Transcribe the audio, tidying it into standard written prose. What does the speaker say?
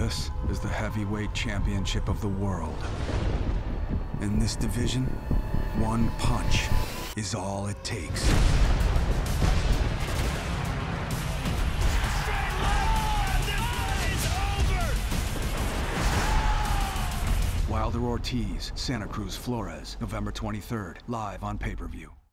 This is the heavyweight championship of the world. In this division, one punch is all it takes. Wilder Ortiz, Santa Cruz Flores, November 23rd, live on pay-per-view.